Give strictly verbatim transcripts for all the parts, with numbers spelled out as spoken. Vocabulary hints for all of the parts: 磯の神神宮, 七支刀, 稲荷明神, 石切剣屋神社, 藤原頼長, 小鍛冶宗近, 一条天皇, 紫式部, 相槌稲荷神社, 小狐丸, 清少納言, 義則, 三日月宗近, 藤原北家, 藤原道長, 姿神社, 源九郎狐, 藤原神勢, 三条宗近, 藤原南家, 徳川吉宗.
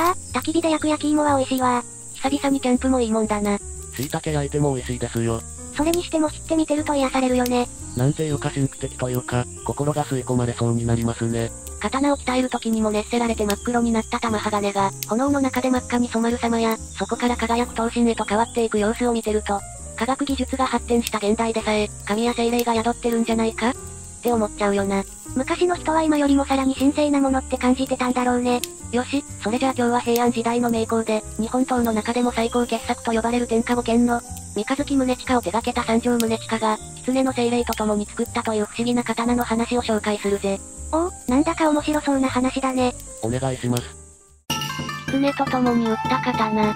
ああ、焚き火で焼く焼き芋は美味しいわ。久々にキャンプもいいもんだな。椎茸焼いても美味しいですよ。それにしても火って見てると癒されるよね。なんていうか神秘的というか、心が吸い込まれそうになりますね。刀を鍛える時にも熱せられて真っ黒になった玉鋼が、炎の中で真っ赤に染まる様や、そこから輝く闘神へと変わっていく様子を見てると、科学技術が発展した現代でさえ、神や精霊が宿ってるんじゃないかって思っちゃうよな。昔の人は今よりもさらに神聖なものって感じてたんだろうね。よし、それじゃあ今日は平安時代の名工で、日本刀の中でも最高傑作と呼ばれる天下五剣の、三日月宗近を手掛けた三条宗近が、狐の精霊と共に作ったという不思議な刀の話を紹介するぜ。おお、なんだか面白そうな話だね。お願いします。狐と共に打った刀。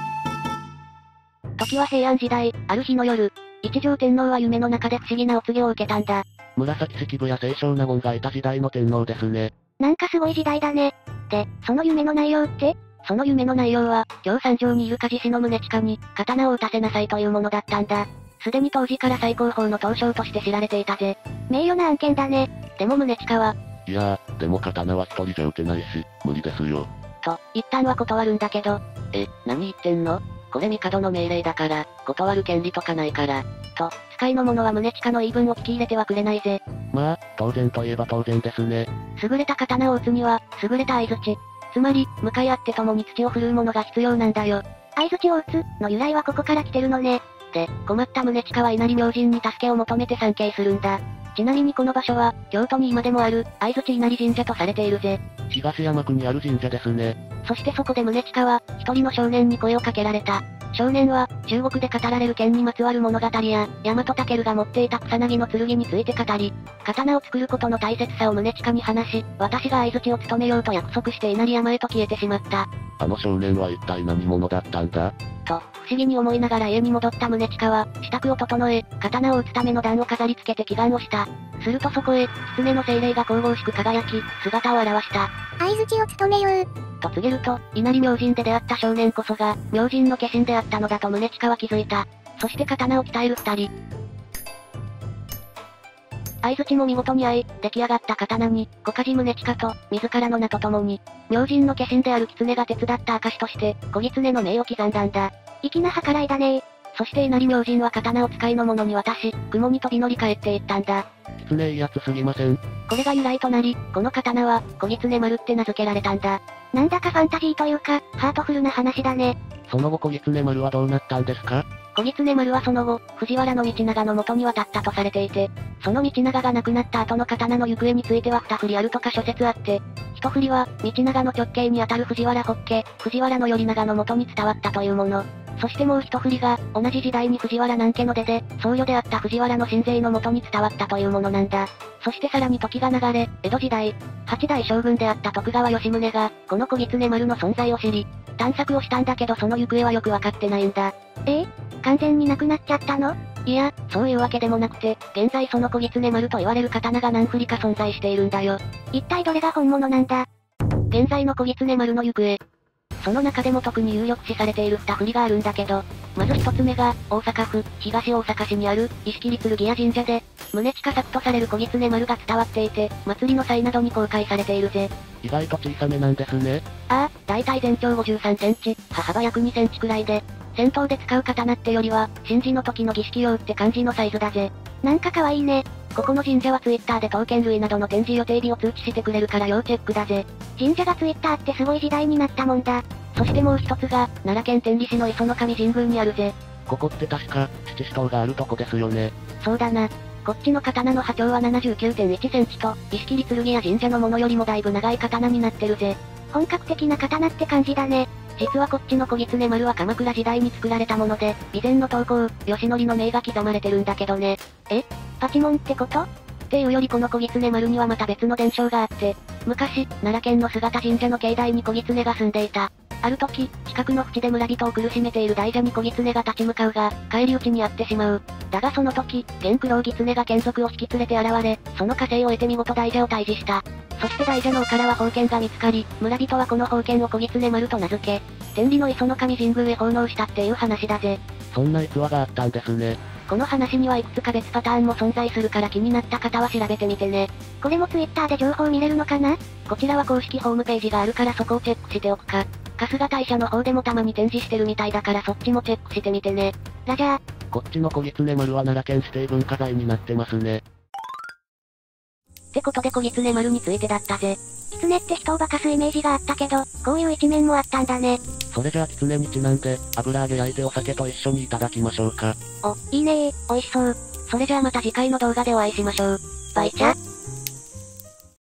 時は平安時代、ある日の夜、一条天皇は夢の中で不思議なお告げを受けたんだ。紫式部や清少納言がいた時代の天皇ですね。なんかすごい時代だね。で、その夢の内容って?その夢の内容は、京三条にいる鍛冶使の宗近に、刀を打たせなさいというものだったんだ。すでに当時から最高峰の刀匠として知られていたぜ。名誉な案件だね。でも宗近は、いやー、でも刀は一人じゃ打てないし、無理ですよ。と、一旦は断るんだけど、え、何言ってんの?これ帝の命令だから、断る権利とかないから。と、使いの者は宗近の言い分を聞き入れてはくれないぜ。まあ、当然といえば当然ですね。優れた刀を打つには、優れた相槌。つまり、向かい合って共に土を振るうものが必要なんだよ。相槌を打つ、の由来はここから来てるのね。で、困った宗近は稲荷明神に助けを求めて参詣するんだ。ちなみにこの場所は、京都に今でもある、相槌稲荷神社とされているぜ。東山区にある神社ですね。そしてそこで宗近は、一人の少年に声をかけられた。少年は、中国で語られる剣にまつわる物語や、大和武が持っていた草薙の剣について語り、刀を作ることの大切さを宗近に話し、私が相槌を務めようと約束して稲荷山へと消えてしまった。あの少年は一体何者だったんだ?と、不思議に思いながら家に戻った宗近は、支度を整え、刀を打つための段を飾り付けて祈願をした。するとそこへ、狐の精霊が神々しく輝き、姿を現した。相槌を務めよう。と告げると、稲荷明神で出会った少年こそが、明神の化身であったのだと宗近は気づいた。そして刀を鍛える二人。相槌も見事に合い、出来上がった刀に、小鍛冶宗近と、自らの名と共に、明神の化身である狐が手伝った証として、小狐の名を刻んだんだ。粋な計らいだねー。そして稲荷明神は刀を使いの者に渡し、雲に飛び乗り帰っていったんだ。狐いいやつすぎません。これが由来となり、この刀は、小狐丸って名付けられたんだ。なんだかファンタジーというか、ハートフルな話だね。その後小狐丸はどうなったんですか?小狐丸はその後、藤原道長の元に渡ったとされていて、その道長が亡くなった後の刀の行方については二振りあるとか諸説あって、一振りは、道長の直系にあたる藤原北家、藤原の頼長の元に伝わったというもの。そしてもう一振りが、同じ時代に藤原南家の出で、僧侶であった藤原の神勢の元に伝わったというものなんだ。そしてさらに時が流れ、江戸時代、八代将軍であった徳川吉宗が、この小狐丸の存在を知り、探索をしたんだけどその行方はよくわかってないんだ。えー、完全になくなっちゃったの?いや、そういうわけでもなくて、現在その小狐丸と言われる刀が何振りか存在しているんだよ。一体どれが本物なんだ?現在の小狐丸の行方。その中でも特に有力視されている二振りがあるんだけど、まず一つ目が、大阪府、東大阪市にある、石切剣屋神社で、宗近作とされる小狐丸が伝わっていて、祭りの際などに公開されているぜ。意外と小さめなんですね。ああ、だいたい全長ごじゅうさんセンチ、幅約にセンチくらいで、戦闘で使う刀ってよりは、神事の時の儀式用って感じのサイズだぜ。なんか可愛いね。ここの神社はツイッターで刀剣類などの展示予定日を通知してくれるから要チェックだぜ。神社がツイッターってすごい時代になったもんだ。そしてもう一つが、奈良県天理市の磯の神神宮にあるぜ。ここって確か、七支刀があるとこですよね。そうだな。こっちの刀の波長は ななじゅうきゅうてんいちセンチと、石切剣や神社のものよりもだいぶ長い刀になってるぜ。本格的な刀って感じだね。実はこっちの小狐丸は鎌倉時代に作られたもので、備前の刀工、義則の銘が刻まれてるんだけどね。え?パチモンってこと?っていうよりこの小狐丸にはまた別の伝承があって、昔、奈良県の姿神社の境内に小狐が住んでいた。ある時、近くの淵で村人を苦しめている大蛇に小狐が立ち向かうが、返り討ちにあってしまう。だがその時、源九郎狐が眷属を引き連れて現れ、その加勢を得て見事大蛇を退治した。そして大蛇の尾からは宝剣が見つかり、村人はこの宝剣を小狐丸と名付け、天理の磯の神神宮へ奉納したっていう話だぜ。そんな逸話があったんですね。この話にはいくつか別パターンも存在するから気になった方は調べてみてね。これも Twitter で情報見れるのかな？こちらは公式ホームページがあるからそこをチェックしておくか。春日大社の方でもたまに展示してるみたいだからそっちもチェックしてみてね。ラジャー。こっちの小狐丸は奈良県指定文化財になってますね。ってことで小狐丸についてだったぜ。狐って人を化かすイメージがあったけど、こういう一面もあったんだね。それじゃあ狐にちなんで、油揚げ焼いてお酒と一緒にいただきましょうか。お、いいねー、美味しそう。それじゃあまた次回の動画でお会いしましょう。バイチャ。